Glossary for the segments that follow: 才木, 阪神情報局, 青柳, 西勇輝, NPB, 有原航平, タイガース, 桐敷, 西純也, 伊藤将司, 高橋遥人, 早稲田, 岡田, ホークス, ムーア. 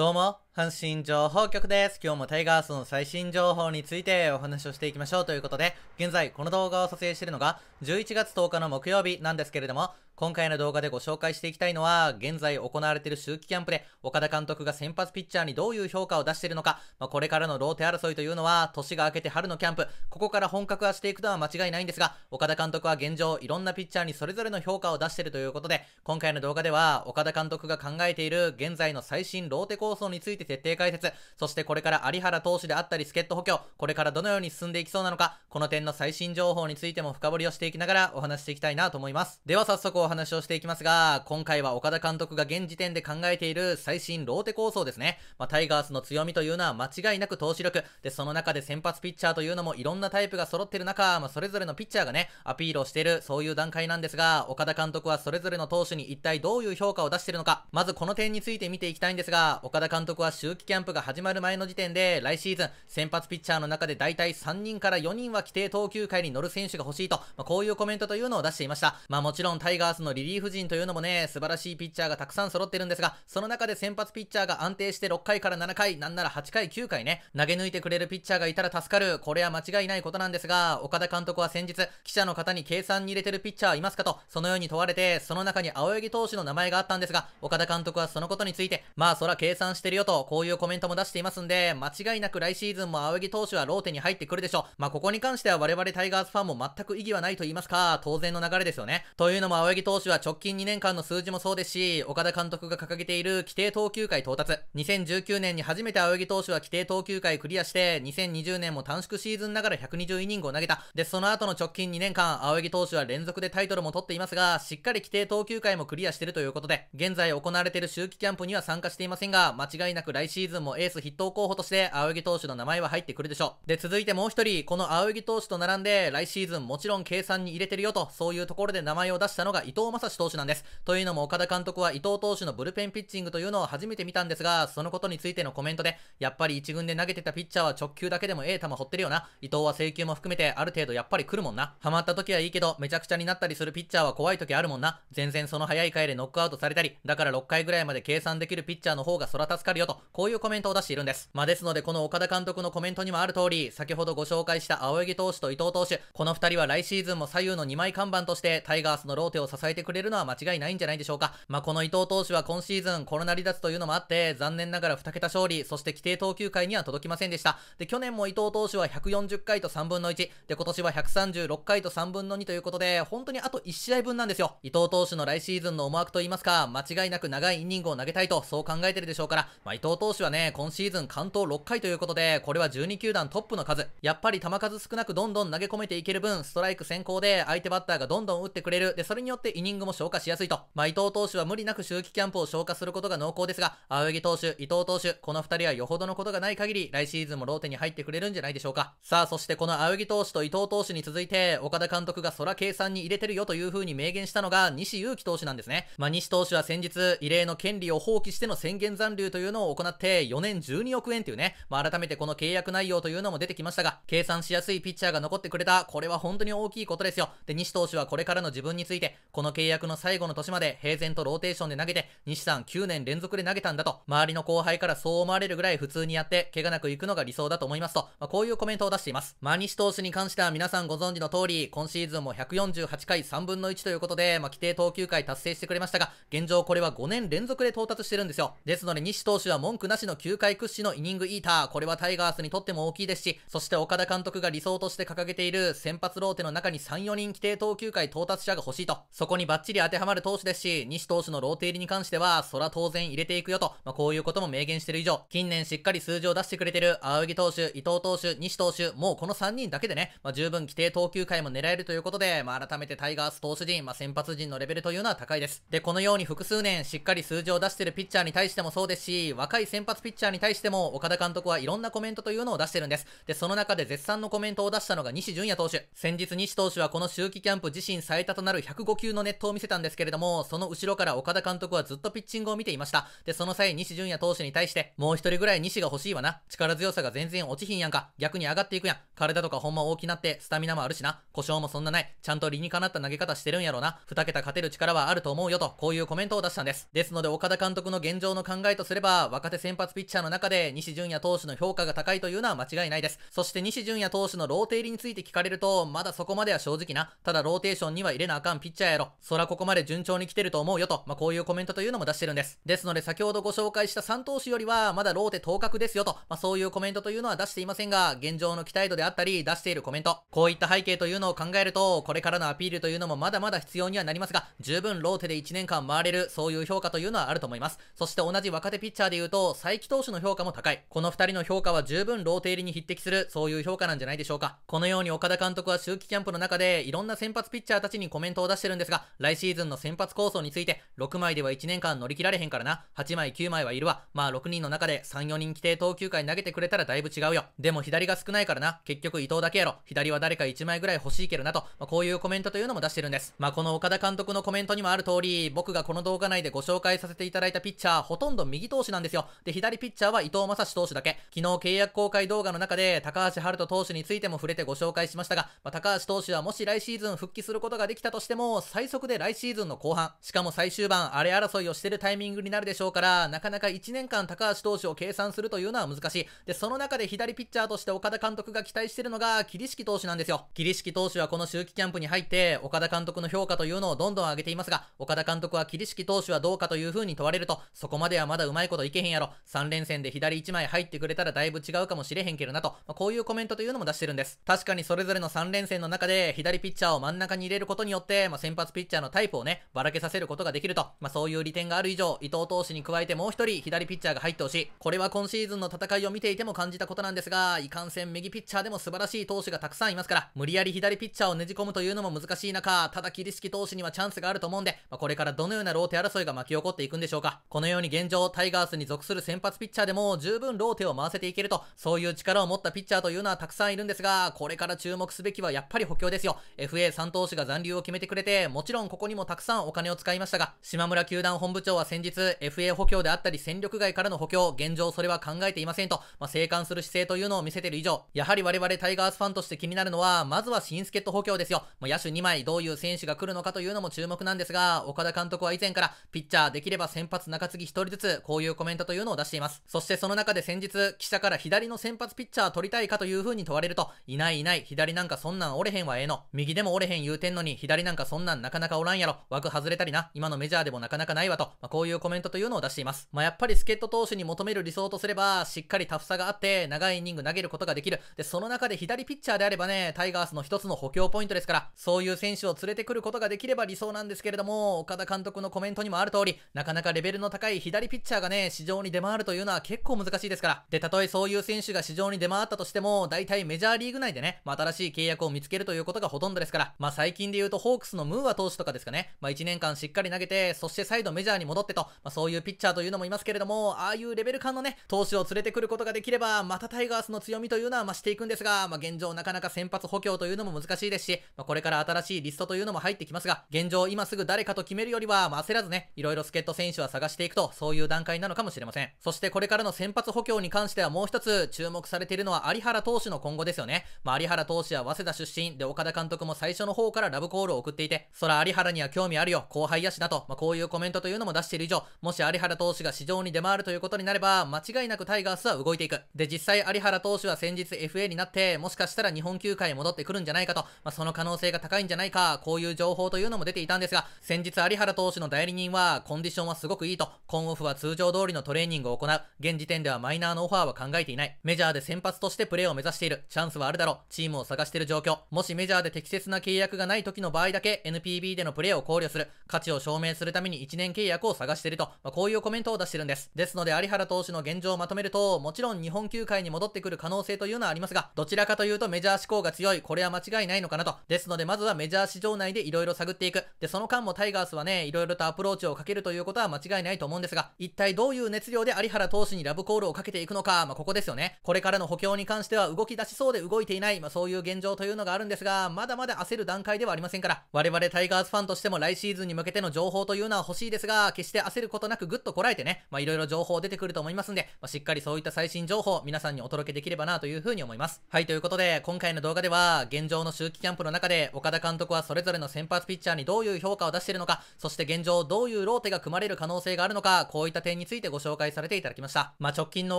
どうも、阪神情報局です。今日もタイガースの最新情報についてお話をしていきましょうということで、現在この動画を撮影しているのが11月10日の木曜日なんですけれども、今回の動画でご紹介していきたいのは、現在行われている秋季キャンプで岡田監督が先発ピッチャーにどういう評価を出しているのか、これからのローテ争いというのは年が明けて春のキャンプ、ここから本格化していくのは間違いないんですが、岡田監督は現状いろんなピッチャーにそれぞれの評価を出しているということで、今回の動画では岡田監督が考えている現在の最新ローテ構想について徹底解説、そしてこれから有原投手であったり助っ人補強、これからどのように進んでいきそうなのか、この点の最新情報についても深掘りをしていきながらお話していきたいなと思います。では早速お話をしていきますが、今回は岡田監督が現時点で考えている最新ローテ構想ですね。タイガースの強みというのは間違いなく投手力で、その中で先発ピッチャーというのもいろんなタイプが揃っている中、それぞれのピッチャーがねアピールをしている、そういう段階なんですが、岡田監督はそれぞれの投手に一体どういう評価を出しているのか、まずこの点について見ていきたいんですが、岡田監督は秋季キャンプが始まる前の時点で、来シーズン先発ピッチャーの中で大体3人から4人は規定投球回に乗る選手が欲しいと、こういうコメントというのを出していました。もちろんタイガースのリリーフ陣というのもね、素晴らしいピッチャーがたくさん揃ってるんですが、その中で先発ピッチャーが安定して6回から7回、なんなら8回9回ね投げ抜いてくれるピッチャーがいたら助かる、これは間違いないことなんですが、岡田監督は先日記者の方に計算に入れてるピッチャーいますかとそのように問われて、その中に青柳投手の名前があったんですが、岡田監督はそのことについてそら計算してるよと、こういうコメントも出していますんで、間違いなく来シーズンも青柳投手はローテに入ってくるでしょう。ここに関しては我々タイガースファンも全く意義はないと言いますか、当然の流れですよね。というのも青柳投手は直近2年間の数字もそうですし、岡田監督が掲げている規定投球回到達、2019年に初めて青柳投手は規定投球回クリアして、2020年も短縮シーズンながら120イニングを投げた。でその後の直近2年間青柳投手は連続でタイトルも取っていますが、しっかり規定投球回もクリアしているということで、現在行われている秋季キャンプには参加していませんが、間違いなく来シーズンもエース筆頭候補として青柳投手の名前は入ってくるでしょう。で続いてもう一人、この青柳投手と並んで来シーズンもちろん計算に入れてるよと、そういうところで名前を出したのが伊藤将司投手なんです。というのも岡田監督は伊藤投手のブルペンピッチングというのを初めて見たんですが、そのことについてのコメントで、やっぱり一軍で投げてたピッチャーは直球だけでもええ球掘ってるよな、伊藤は制球も含めてある程度やっぱり来るもんな、ハマった時はいいけどめちゃくちゃになったりするピッチャーは怖い時あるもんな、全然その早い回でノックアウトされたり、だから6回ぐらいまで計算できるピッチャーの方がそら助かるよと、こういうコメントを出しているんです。ですのでこの岡田監督のコメントにもある通り、先ほどご紹介した青柳投手と伊藤投手、この2人は来シーズンも左右の2枚看板としてタイガースのローテを支えてくれるのは間違いないんじゃないでしょうか。この伊藤投手は今シーズンコロナ離脱というのもあって、残念ながら2桁勝利、そして規定投球回には届きませんでした。で去年も伊藤投手は140回と3分の1で、今年は136回と3分の2ということで、本当にあと1試合分なんですよ。伊藤投手の来シーズンの思惑といいますか、間違いなく長いイニングを投げたいと、そう考えてるでしょうから、伊藤投手はね今シーズン完投6回ということで、これは12球団トップの数。やっぱり球数少なくどんどん投げ込めていける分、ストライク先行で相手バッターがどんどん打ってくれる、でそれによってイニングも消化しやすいと。伊藤投手は無理なく秋季キャンプを消化することが濃厚ですが、青柳投手、伊藤投手、この2人はよほどのことがない限り来シーズンもローテに入ってくれるんじゃないでしょうか。さあそしてこの青柳投手と伊藤投手に続いて、岡田監督がそら計算に入れてるよという風に明言したのが西勇輝投手なんですね。西投手は先日異例の権利を放棄しての宣言残留というのを行って、4年12億円というね、改めてこの契約内容というのも出てきましたが、計算しやすいピッチャーが残ってくれた、これは本当に大きいことですよ。で西投手はこれからの自分について、この契約の最後の年まで平然とローテーションで投げて、西さん9年連続で投げたんだと、周りの後輩からそう思われるぐらい普通にやって怪我なくいくのが理想だと思いますと、こういうコメントを出しています。西投手に関しては皆さんご存知の通り、今シーズンも148回3分の1ということで、規定投球回達成してくれましたが、現状これは5年連続で到達してるんですよ。ですので西投手は文句なしの9回屈指のイニングイーター、これはタイガースにとっても大きいですし、そして岡田監督が理想として掲げている先発ローテの中に 3,4 人規定投球回到達者が欲しいと、そこにバッチリ当てはまる投手ですし、西投手のローテ入りに関してはそら当然入れていくよと、こういうことも明言している以上、近年しっかり数字を出してくれてる青柳投手、伊藤投手、西投手、もうこの3人だけでね、十分規定投球回も狙えるということで、改めてタイガース投手陣、先発陣のレベルというのは高いです。でこのように複数年しっかり数字を出してるピッチャーに対してもそうですし、若い先発ピッチャーに対しても岡田監督はいろんなコメントというのを出してるんです。でその中で絶賛のコメントを出したのが西純也投手。先日西投手はこの秋季キャンプ自身最多となる105球のネットを見せたんですけれども、その後ろから岡田監督はずっとピッチングを見ていました。でその際西純也投手に対して、もう一人ぐらい西が欲しいわな、力強さが全然落ちひんやんか、逆に上がっていくやん、体とかほんま大きなってスタミナもあるしな、故障もそんなない、ちゃんと理にかなった投げ方してるんやろな、2桁勝てる力はあると思うよと、こういうコメントを出したんです。ですので岡田監督の現状の考えとすれば、若手先発ピッチャーの中で西純也投手の評価が高いというのは間違いないです。そして西純也投手のローテ入りについて聞かれると、まだそこまでは正直な。ただローテーションには入れなあかんピッチャーやろ。そらここまで順調に来てると思うよと、こういうコメントというのも出してるんです。ですので先ほどご紹介した3投手よりはまだローテ当確ですよと、そういうコメントというのは出していませんが、現状の期待度であったり出しているコメント、こういった背景というのを考えると、これからのアピールというのもまだまだ必要にはなりますが、十分ローテで1年間回れる、そういう評価というのはあると思います。そして同じ若手ピッチャーでいうと才木投手の評価も高い。この2人の評価は十分ローテ入りに匹敵する、そういう評価なんじゃないでしょうか。このように岡田監督は秋季キャンプの中でいろんな先発ピッチャーたちにコメントを出してるんですが、来シーズンの先発構想について、6枚では1年間乗り切られへんからな、8枚9枚はいるわ、6人の中で 3,4 人規定投球回投げてくれたらだいぶ違うよ、でも左が少ないからな、結局伊藤だけやろ、左は誰か1枚ぐらい欲しいけどなと、こういうコメントというのも出してるんです。この岡田監督のコメントにもある通り、僕がこの動画内でご紹介させていただいたピッチャーほとんど右投手なんですよ。で、左ピッチャーは伊藤将司投手だけ。昨日契約公開動画の中で高橋遥人投手についても触れてご紹介しましたが、高橋投手はもし来シーズン復帰することができたとしても最速で来シーズンの後半、しかも最終盤あれ争いをしてるタイミングになるでしょうから、なかなか1年間高橋投手を計算するというのは難しい。で、その中で左ピッチャーとして岡田監督が期待しているのが桐敷投手なんですよ。桐敷投手はこの秋季キャンプに入って岡田監督の評価というのをどんどん上げていますが、岡田監督は桐敷投手はどうかという風に問われると、そこまではまだうまいこといけへんやろ、3連戦で左1枚入ってくれたらだいぶ違うかもしれへんけどなと、こういうコメントというのも出してるんです。確かにそれぞれの3連戦の中で左ピッチャーを真ん中に入れることによって、先発ピッチャーのタイプをねばらけさせることができると、そういう利点がある以上、伊藤投手に加えてもう1人左ピッチャーが入ってほしい。これは今シーズンの戦いを見ていても感じたことなんですが、いかんせん右ピッチャーでも素晴らしい投手がたくさんいますから、無理やり左ピッチャーをねじ込むというのも難しい中、ただ桐敷投手にはチャンスがあると思うんで、これからどのようなローテ争いが巻き起こっていくんでしょうか。このように現状タイガースに属する先発ピッチャーでも十分ローテを回せていけると、そういう力を持ったピッチャーというのはたくさんいるんですが、これから注目すべきはやっぱり補強ですよ。 FA3 投手が残留を決めてくれて、もちろんここにもたくさんお金を使いましたが、島村球団本部長は先日 FA 補強であったり戦力外からの補強、現状それは考えていませんと、静観する姿勢というのを見せている以上、やはり我々タイガースファンとして気になるのはまずは新助っ人補強ですよ。野手2枚どういう選手が来るのかというのも注目なんですが、岡田監督は以前からピッチャーできれば先発中継ぎ1人ずつ、こういうコメントというのを出しています。そしてその中で先日記者から左の先発ピッチャー取りたいかという風に問われると、いないいない、左なんかそんなんおれへんはええの、右でもおれへん言うてんのに左なんかそんなんなかなかおらんやろ、枠外れたりな、今のメジャーでもなかなかないわと、こういうコメントというのを出しています。やっぱり助っ人投手に求める理想とすれば、しっかりタフさがあって長いイニング投げることができる。で、その中で左ピッチャーであればね、タイガースの一つの補強ポイントですから、そういう選手を連れてくることができれば理想なんですけれども、岡田監督のコメントにもある通り、なかなかレベルの高い左ピッチャーがね市場に出回るというのは結構難しいですから。で、たとえそういう選手が市場に出回ったとしても、大体メジャーリーグ内でね、新しい契約を見つけるということがほとんどですから、最近で言うとホークスのムーア投手とかですかね、1年間しっかり投げて、そして再度メジャーに戻ってと、そういうピッチャーというのもいますけれども、ああいうレベル感のね投手を連れてくることができれば、またタイガースの強みというのは増していくんですが、現状なかなか先発補強というのも難しいですし、これから新しいリストというのも入ってきますが、現状今すぐ誰かと決めるよりは、焦らずね、いろいろ助っ人選手は探していくと、そういう段階なのかもしれません。そしてこれからの先発補強に関してはもう一つ注目されているのは有原投手の今後ですよね。有原投手は早稲田出身で、岡田監督も最初の方からラブコールを送っていて、そら有原には興味あるよ、後輩やしなと、こういうコメントというのも出している以上、もし有原投手が市場に出回るということになれば、間違いなくタイガースは動いていく。で、実際有原投手は先日 FA になって、もしかしたら日本球界へ戻ってくるんじゃないかと、その可能性が高いんじゃないか、こういう情報というのも出ていたんですが、先日有原投手の代理人はコンディションはすごくいいと、今オフは通常通りのトレーニングを行う、現時点ではマイナーのオファーは考えていない、メジャーで先発としてプレーを目指している、チャンスはあるだろう、チームを探している状況、もしメジャーで適切な契約がない時の場合だけ NPB でのプレーを考慮する、価値を証明するために1年契約を探していると、こういうコメントを出しているんです。ですので有原投手の現状をまとめると、もちろん日本球界に戻ってくる可能性というのはありますが、どちらかというとメジャー志向が強い、これは間違いないのかなと。ですのでまずはメジャー市場内でいろいろ探っていく。で、その間もタイガースはね、いろいろとアプローチをかけるということは間違いないと思うんですが、一体どういう熱量で有原投手にラブコールをかけていくのか、ここですよね。これからの補強に関しては動き出しそうで動いていない、そういう現状というのがあるんですが、まだまだ焦る段階ではありませんから、我々タイガースファンとしても来シーズンに向けての情報というのは欲しいですが、決して焦ることなくぐっとこらえてね、いろいろ情報出てくると思いますんで、しっかりそういった最新情報皆さんにお届けできればなというふうに思います。はい、ということで今回の動画では、現状の秋季キャンプの中で岡田監督はそれぞれの先発ピッチャーにどういう評価を出しているのか、そして現状どういうローテが組まれる可能性があるのか、こういった点についてご紹介紹介させていただきました。まあ、直近の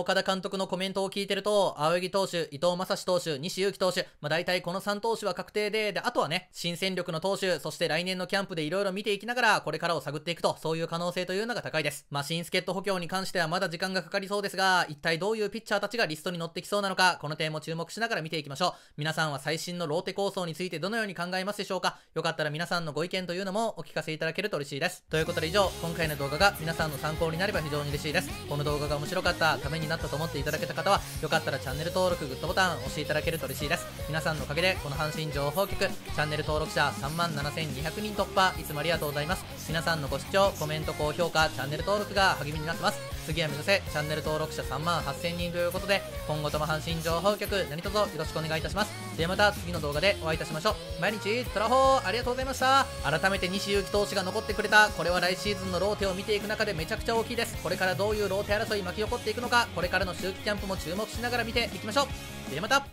岡田監督のコメントを聞いてると、青柳投手、伊藤将司投手、西勇輝投手、まあ、大体この3投手は確定で、あとはね、新戦力の投手、そして来年のキャンプでいろいろ見ていきながら、これからを探っていくと、そういう可能性というのが高いです。まあ、新助っ人補強に関してはまだ時間がかかりそうですが、一体どういうピッチャーたちがリストに乗ってきそうなのか、この点も注目しながら見ていきましょう。皆さんは最新のローテ構想についてどのように考えますでしょうか？よかったら皆さんのご意見というのもお聞かせいただけると嬉しいです。ということで以上、今回の動画が皆さんの参考になれば非常に嬉しいです。この動画が面白かった、ためになったと思っていただけた方は、よかったらチャンネル登録、グッドボタン押していただけると嬉しいです。皆さんのおかげで、この阪神情報局、チャンネル登録者 37,200 人突破、いつもありがとうございます。皆さんのご視聴、コメント、高評価、チャンネル登録が励みになってます。次は目指せ、チャンネル登録者 38,000 人ということで、今後とも阪神情報局、何卒よろしくお願いいたします。ではまた次の動画でお会いいたしましょう。毎日トラホーありがとうございました。改めて西勇輝投手が残ってくれた、これは来シーズンのローテを見ていく中でめちゃくちゃ大きいです。これからどういうローテ争い巻き起こっていくのか、これからの秋季キャンプも注目しながら見ていきましょう。ではまた。